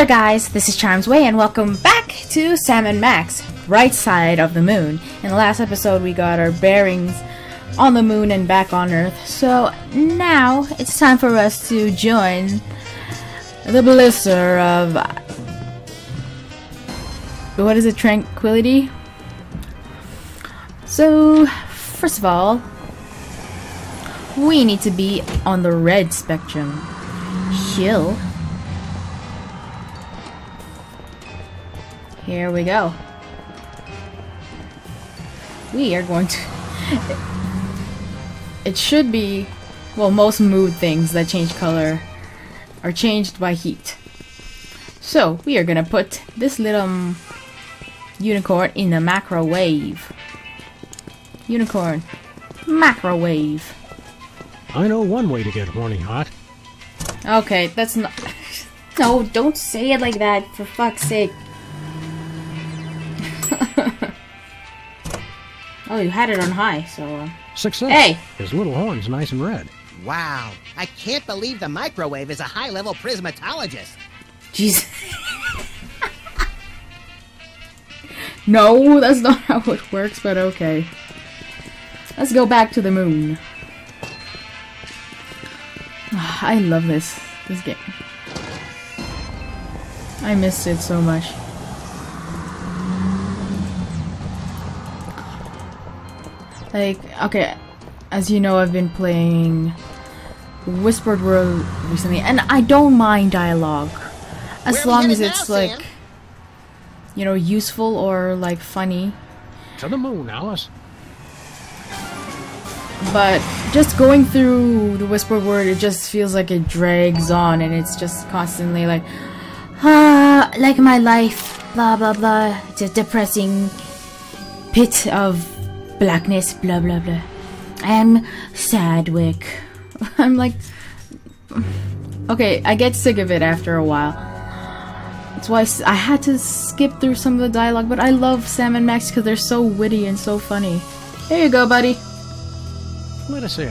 there guys, this is Charm's Way and welcome back to Sam and Max, Right Side of the Moon. In the last episode we got our bearings on the moon and back on Earth, so now it's time for us to join the blister of... what is it? Tranquility? So, first of all, we need to be on the red spectrum. Chill. Here we go. We are going to... it should be... well, most mood things that change color are changed by heat. So, we are gonna put this little unicorn in the microwave. Unicorn. Microwave. I know one way to get morning hot. Okay, that's not... no, don't say it like that, for fuck's sake. Oh, you had it on high, so... success! Hey! His little horn's nice and red. Wow, I can't believe the microwave is a high-level prismatologist. Jeez. No, that's not how it works, but okay. Let's go back to the moon. I love this game. I missed it so much. Like, okay, as you know, I've been playing Whispered World recently, and I don't mind dialogue. As long as it's, like, you know, useful or, like, funny. To the moon, Alice. But just going through the Whispered World, it just feels like it drags on, and it's just constantly like, ah, like my life, blah blah blah. It's a depressing pit of blackness, blah blah blah. I am Sadwick. I'm like, okay, I get sick of it after a while. That's why I had to skip through some of the dialogue, but I love Sam and Max because they're so witty and so funny. Here you go, buddy. Let us in.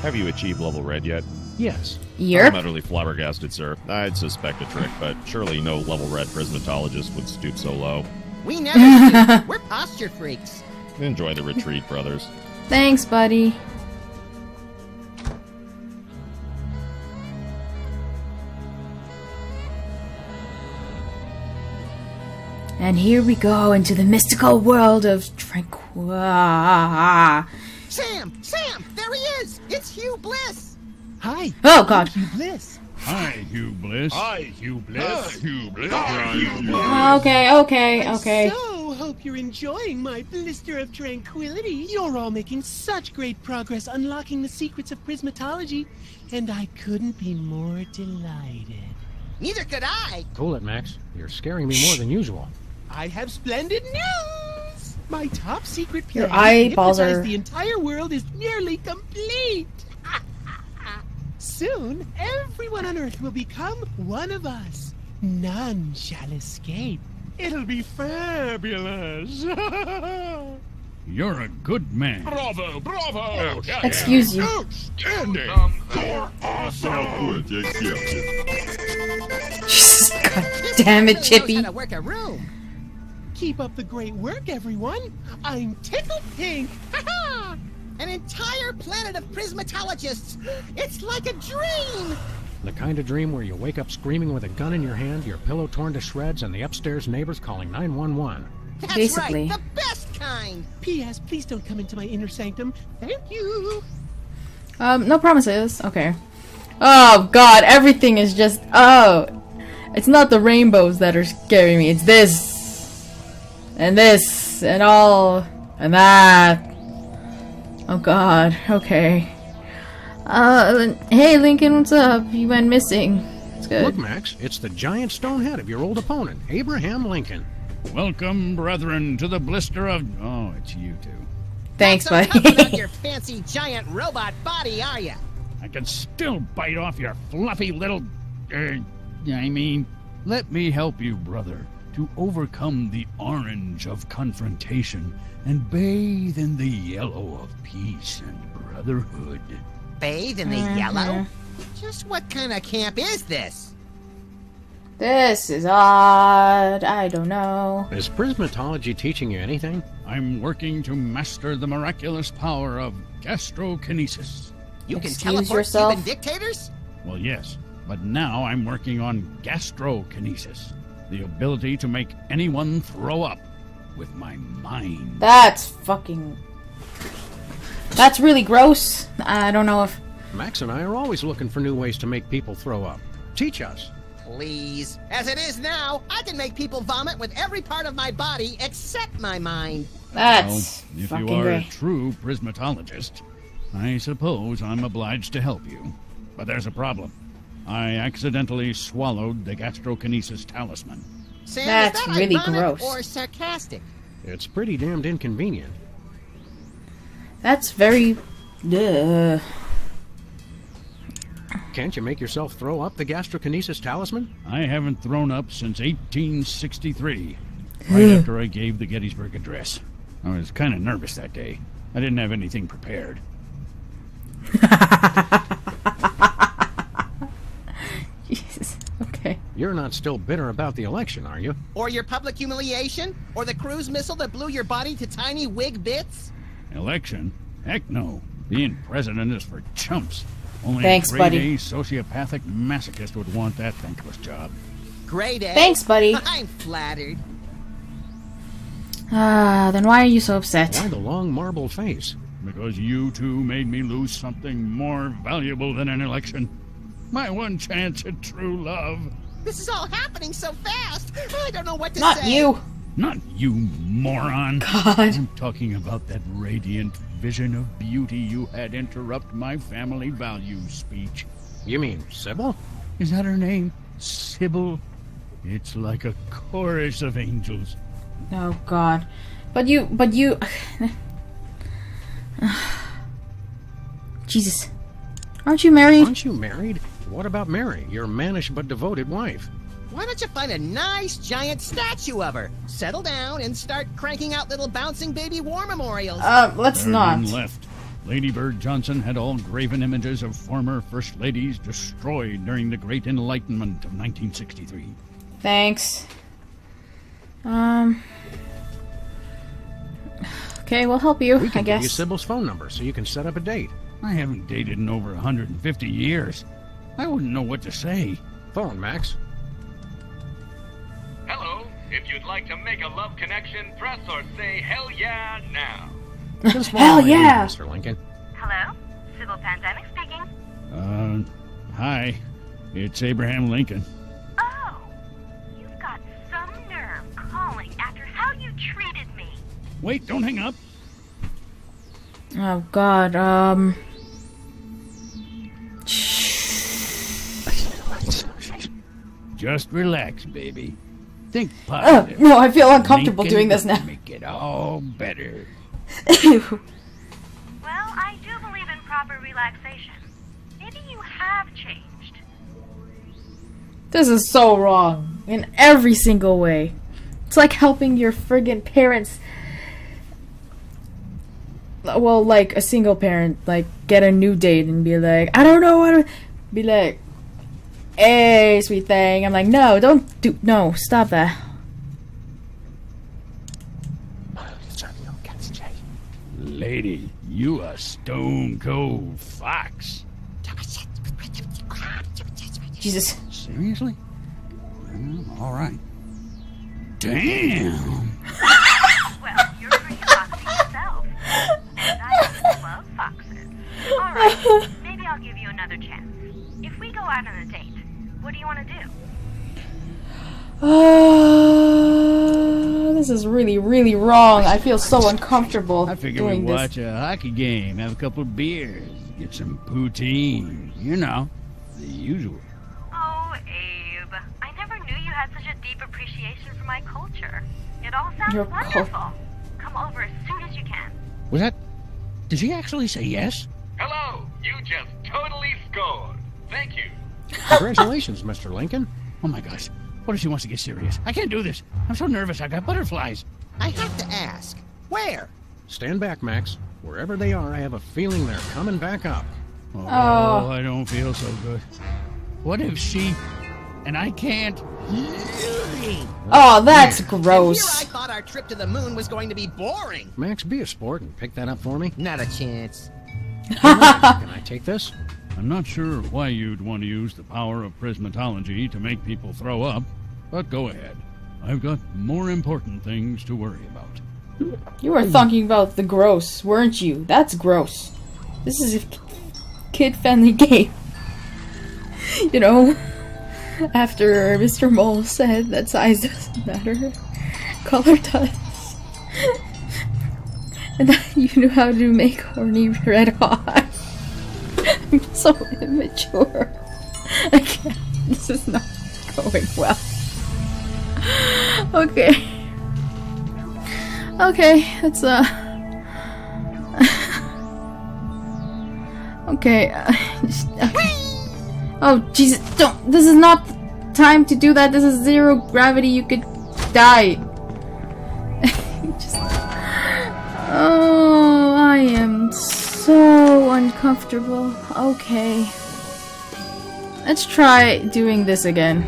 Have you achieved level red yet? Yes. You're? I'm utterly flabbergasted, sir. I'd suspect a trick, but surely no level red prismatologist would stoop so low. We never do. We're posture freaks. Enjoy the retreat, brothers. Thanks, buddy. And here we go into the mystical world of Tranquil... Sam! There he is! It's Hugh Bliss! Hi! Oh, God! Hugh Bliss! Hi, Hugh Bliss! Hi, Hugh Bliss! Hi, Hugh Bliss! Hi, Hugh Bliss! Okay. I so hope you're enjoying my blister of tranquility. You're all making such great progress unlocking the secrets of prismatology, and I couldn't be more delighted. Neither could I! Cool it, Max. You're scaring me more than usual. I have splendid news! My top secret plan to hypnotize the entire world is nearly complete. Soon, everyone on Earth will become one of us. None shall escape. It'll be fabulous. You're a good man. Bravo, bravo. Excuse you. Outstanding. You're awesome. Jesus, God damn it, Chippy. Keep up the great work, everyone! I'm tickled pink! Ha-ha! An entire planet of prismatologists! It's like a dream! The kind of dream where you wake up screaming with a gun in your hand, your pillow torn to shreds, and the upstairs neighbors calling 911. That's basically. Right, the best kind! P.S. Please don't come into my inner sanctum. Thank you! No promises. Okay. Oh, God, everything is just... oh! It's not the rainbows that are scaring me, it's this! And this, and all, and that. Oh God, okay. Hey Lincoln, what's up? You went missing. It's good. Look Max, it's the giant stone head of your old opponent, Abraham Lincoln. Welcome, brethren, to the blister of... oh, it's you two. Thanks, buddy. Not so tough about your fancy giant robot body, are ya? I can still bite off your fluffy little... I mean, let me help you, brother, to overcome the orange of confrontation and bathe in the yellow of peace and brotherhood. Bathe in the yellow? Just what kind of camp is this? This is odd. I don't know. Is prismatology teaching you anything? I'm working to master the miraculous power of gastrokinesis. You can teleport even dictators? Well, yes, but now I'm working on gastrokinesis. The ability to make anyone throw up with my mind. That's fucking... That's really gross. I don't know if... Max and I are always looking for new ways to make people throw up. Teach us. Please. As it is now, I can make people vomit with every part of my body except my mind. That's well, if fucking you are great. A true prismatologist, I suppose I'm obliged to help you. But there's a problem. I accidentally swallowed the gastrokinesis talisman. Sam, that's is that really gross. Or sarcastic? It's pretty damned inconvenient. That's very... Can't you make yourself throw up the gastrokinesis talisman? I haven't thrown up since 1863, right after I gave the Gettysburg Address. I was kind of nervous that day. I didn't have anything prepared. Jesus. Okay. You're not still bitter about the election, are you? Or your public humiliation? Or the cruise missile that blew your body to tiny wig bits? Election? Heck no. Being president is for chumps. Only thanks, a grade buddy. A sociopathic masochist would want that thankless job. Grade A? Thanks, buddy. I'm flattered. Ah, then why are you so upset? Why the long marble face? Because you two made me lose something more valuable than an election. My one chance at true love. This is all happening so fast. I don't know what to say. Not you. Not you, moron. God. I'm talking about that radiant vision of beauty you had interrupt my family values speech. You mean Sybil? Is that her name? Sybil? It's like a chorus of angels. Oh, God. But you... Jesus. Aren't you married? Aren't you married? What about Mary, your mannish but devoted wife? Why don't you find a nice giant statue of her? Settle down and start cranking out little bouncing baby war memorials. Let's there not. None left. Lady Bird Johnson had all graven images of former first ladies destroyed during the Great Enlightenment of 1963. Thanks. Okay, we'll help you, I guess. We can give you Sybil's phone number so you can set up a date. I haven't dated in over 150 years. I wouldn't know what to say. Phone, Max. Hello. If you'd like to make a love connection, press or say hell yeah now. Hell yeah! Mr. Lincoln. Hello? Sybil Pandemic speaking. Hi. It's Abraham Lincoln. Oh. You've got some nerve calling after how you treated me. Wait, don't hang up. Oh, God, just relax, baby. Think positive. No, I feel uncomfortable doing this now. Make it all better. Well, I do believe in proper relaxation. Maybe you have changed. This is so wrong in every single way. It's like helping your friggin' parents. Well, like a single parent, like get a new date and be like, I don't know what to be like. Hey, sweet thing. I'm like, no, don't do, no, stop that. Lady, you a stone cold fox. Jesus. Seriously? Well, all right. Damn. Well, you're pretty foxy yourself. And I love foxes. All right, maybe I'll give you another chance. If we go out on a date. What do you want to do? This is really, really wrong. I feel so uncomfortable doing this. I figure we watch a hockey game, have a couple of beers, get some poutine. You know, the usual. Oh, Abe. I never knew you had such a deep appreciation for my culture. It all sounds wonderful. Come over as soon as you can. Was that... Did she actually say yes? Hello. You just totally scored. Thank you. Congratulations, Mr. Lincoln. Oh my gosh. What if she wants to get serious? I can't do this. I'm so nervous. I've got butterflies. I have to ask. Where? Stand back, Max. Wherever they are, I have a feeling they're coming back up. Oh, I don't feel so good. What if she... and I can't hear. Oh, that's gross. I thought our trip to the moon was going to be boring. Max, be a sport and pick that up for me. Not a chance. Can I take this? I'm not sure why you'd want to use the power of prismatology to make people throw up, but go ahead. I've got more important things to worry about. You were talking about the gross, weren't you? That's gross. This is a kid-friendly game. You know, after Mr. Mole said that size doesn't matter, color does. And that you knew how to make horny red hot. I'm so immature. I can't. This is not going well. Okay. Okay, that's okay. Oh Jesus! Don't. This is not time to do that. This is zero gravity. You could die. Just, oh, I am so uncomfortable. Okay. Let's try doing this again.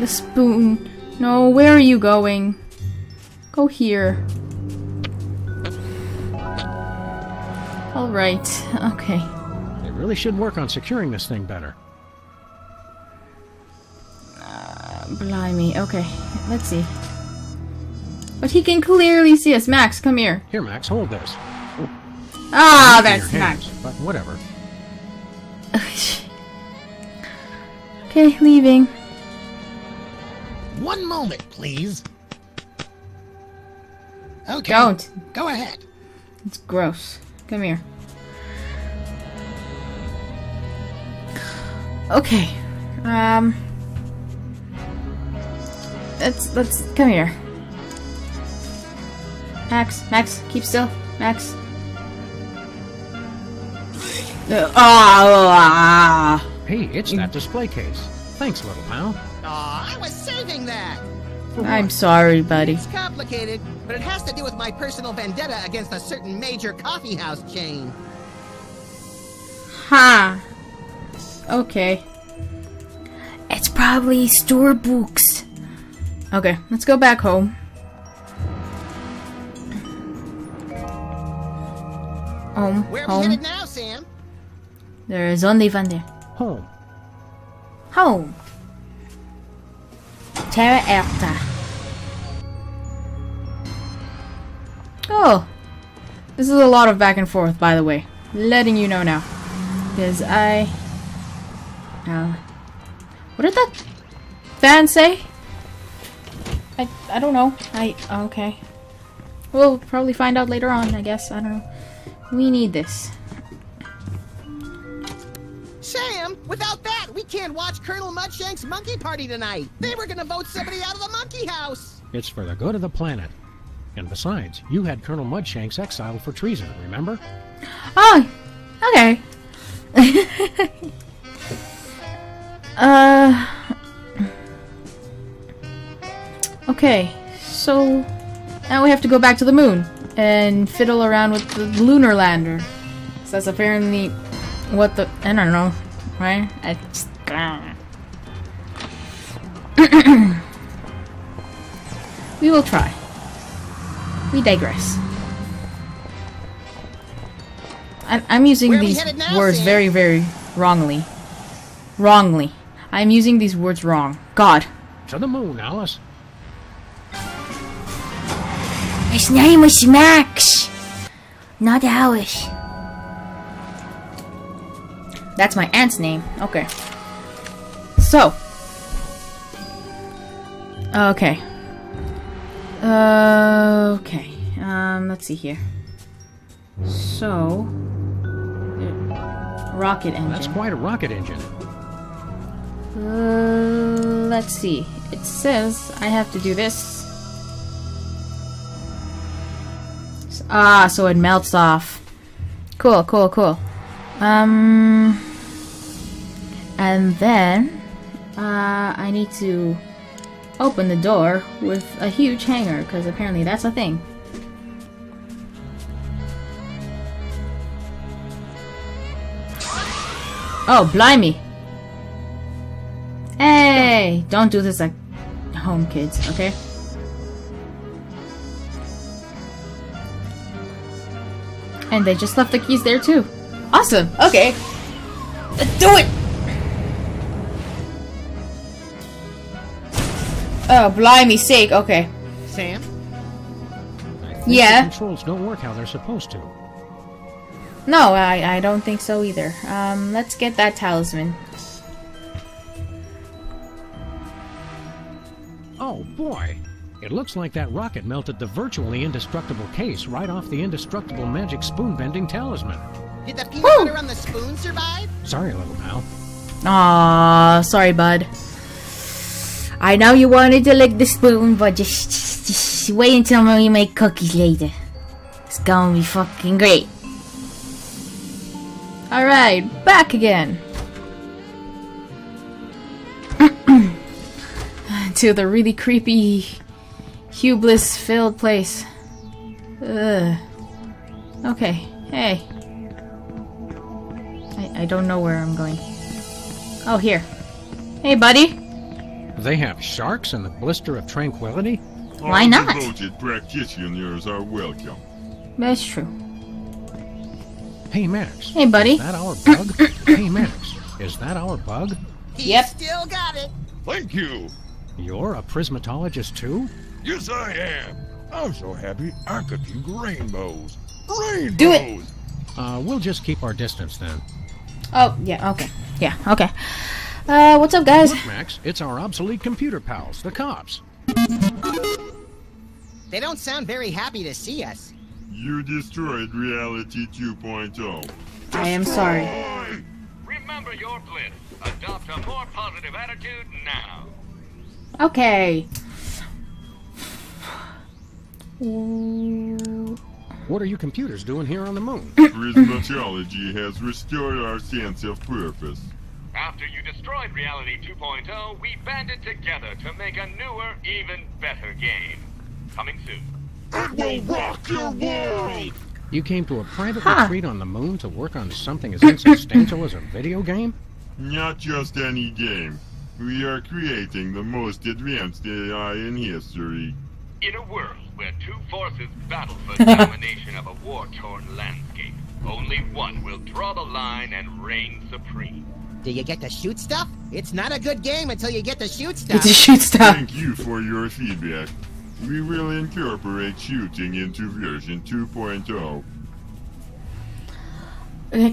The spoon. No, where are you going? Go here. Alright, okay. They really should work on securing this thing better. Blimey, okay. Let's see. But he can clearly see us. Max, come here. Here, Max, hold this. Ah, that's Max. But whatever. Okay, leaving. One moment, please. Okay. Don't. Go ahead. It's gross. Come here. Okay. Let's come here. Max, Max, keep still. Max. Hey, it's that display case. Thanks, little pal. Aw, I was saving that! I'm sorry, buddy. It's complicated, but it has to do with my personal vendetta against a certain major coffee house chain. Ha! Okay. It's probably store books. Okay, let's go back home. Where are we headed now, Sam? There is only one there. Home. Home. Terra Erta. Oh, this is a lot of back and forth, by the way. Letting you know now, because I. What did that band say? I don't know. Okay. We'll probably find out later on, I guess. I don't know. We need this. Sam, without that, we can't watch Colonel Mudshank's monkey party tonight. They were gonna vote somebody out of the monkey house. It's for the good of the planet. And besides, you had Colonel Mudshank's exiled for treason, remember? Oh, okay. Okay, so now we have to go back to the moon and fiddle around with the lunar lander. So that's apparently what the... I don't know. Right? I just... We will try. We digress. I'm using these words very, very wrongly. Wrongly. I'm using these words wrong. God. To the moon, Alice. His name is Max. Not Alice. That's my aunt's name. Okay. So. Okay. Okay. Let's see here. So. Rocket engine. That's quite a rocket engine. Let's see. It says I have to do this. Ah, so it melts off. Cool, cool, cool. And then I need to open the door with a huge hanger, because apparently that's a thing. Oh, blimey! Hey! Hey, don't do this at home, kids, okay? And they just left the keys there too. Awesome, okay. Let's do it! Oh, blimey sake, okay. Sam? Yeah? The controls don't work how they're supposed to. No, I don't think so either. Let's get that talisman. Oh boy! It looks like that rocket melted the virtually indestructible case right off the indestructible magic spoon-bending talisman. Did the peanut butter on the spoon survive? Sorry, little pal. Aww, sorry, bud. I know you wanted to lick the spoon, but just wait until we make cookies later. It's gonna be fucking great. Alright, back again. To the really creepy, Hugh Bliss-filled place. Ugh. Okay, hey. I don't know where I'm going. Oh, here. Hey, buddy. They have sharks in the Blister of Tranquility? Why not? All devoted practitioners are welcome. That's true. Hey, Max. Hey, buddy. Is that our bug? Hey, Max. Is that our bug? Yep. Still got it. Thank you. You're a prismatologist, too? Yes, I am. I'm so happy I could do rainbows. Rainbows! Do it! We'll just keep our distance, then. Oh, yeah, okay. Yeah, okay. What's up, guys? Look, Max, it's our obsolete computer pals, the cops. They don't sound very happy to see us. You destroyed Reality 2.0. I am sorry. Remember your blip. Adopt a more positive attitude now. Okay. What are you computers doing here on the moon? Prismatology has restored our sense of purpose. After you destroyed Reality 2.0, we banded together to make a newer, even better game. Coming soon. It will rock your world! You came to a private retreat on the moon to work on something as insubstantial as a video game? Not just any game. We are creating the most advanced AI in history. In a world where two forces battle for domination of a war-torn landscape, only one will draw the line and reign supreme. Do you get to shoot stuff? It's not a good game until you get to shoot stuff. Thank you for your feedback. We will incorporate shooting into version 2.0.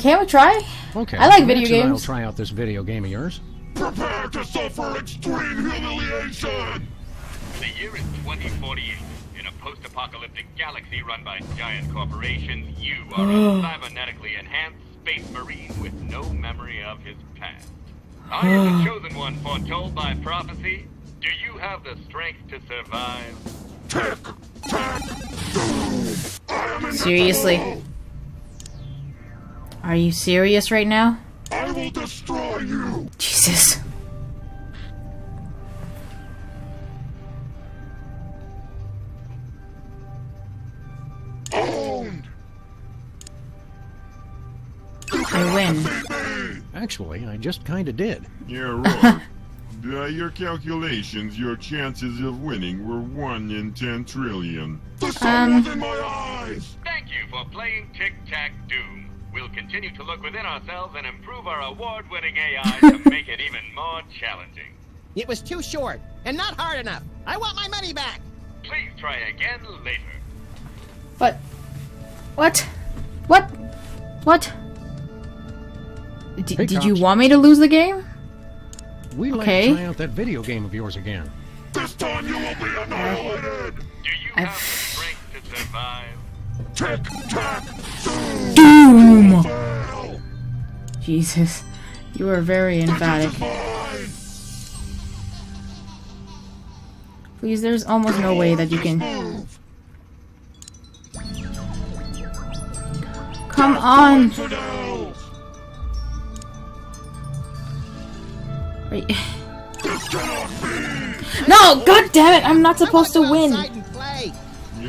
Can we try? Okay. I like video games. I'll try out this video game of yours. Prepare to suffer extreme humiliation! The year is 2048. In a post-apocalyptic galaxy run by giant corporations, you are a cybernetically enhanced space marine with no memory of his past. I am the chosen one foretold by prophecy. Do you have the strength to survive? Tic Tac Doom! I am in Seriously? Are you serious right now? I will destroy you! Jesus. Owned. I win. Actually, I just kinda did. You're right. By your calculations, your chances of winning were 1 in 10 trillion. The sun was in my eyes! Thank you for playing Tic Tac Doom. We'll continue to look within ourselves and improve our award-winning AI to make it even more challenging. It was too short and not hard enough. I want my money back. Please try again later. But what? Did you want me to lose the game? We'd like to try out that video game of yours again. This time you will be annihilated. Do you have the strength to survive? Tic Tac Doom! Jesus, you are very emphatic. Please, there's almost no way that you can. Come on! Wait. No! God damn it! I'm not supposed to win!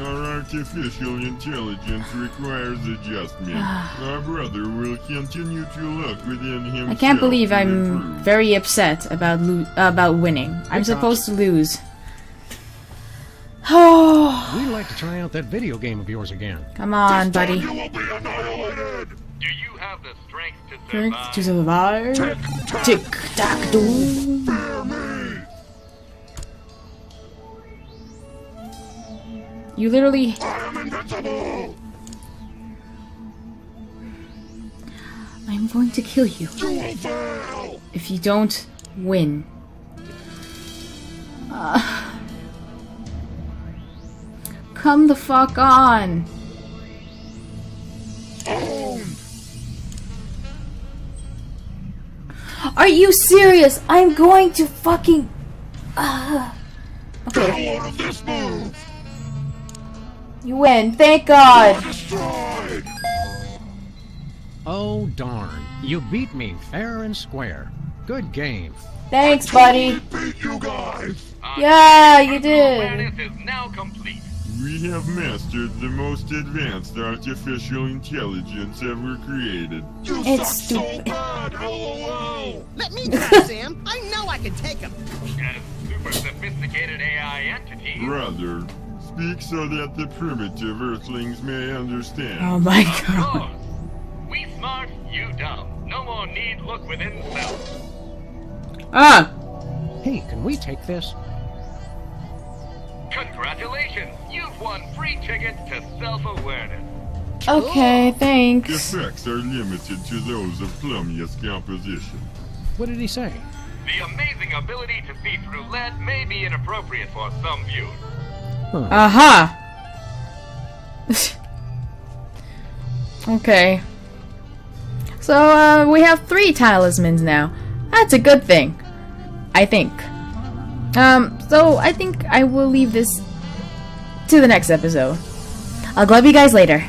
Our artificial intelligence requires adjustment. Our brother will continue to look within himself. I can't believe I'm very upset about winning. I'm supposed to lose. Oh! We'd like to try out that video game of yours again. Come on, buddy. You will be annihilated. Do you have the strength to survive? Tic Tac Doom. You literally. I am invincible. I'm going to kill you. You will fail. If you don't win. Come the fuck on! Are you serious? I'm going to fucking. Okay. You win! Thank God! Oh darn! You beat me fair and square. Good game. Thanks, buddy. Beat you guys. Yeah, you did. This is now complete. We have mastered the most advanced artificial intelligence ever created. You suck so bad, LOL! Let me try, Sam. I know I can take him. That is super sophisticated AI entity. Brother, speak so that the primitive Earthlings may understand. Oh my God. Of course. We smart, you dumb. No more need look within self. Ah! Hey, can we take this? Congratulations! You've won free tickets to self-awareness. Okay, thanks. Effects are limited to those of Plumia's composition. What did he say? The amazing ability to see through lead may be inappropriate for some viewers. Huh. Aha! Okay. So, we have 3 talismans now. That's a good thing. I think. So I think I will leave this to the next episode. I'll glove you guys later.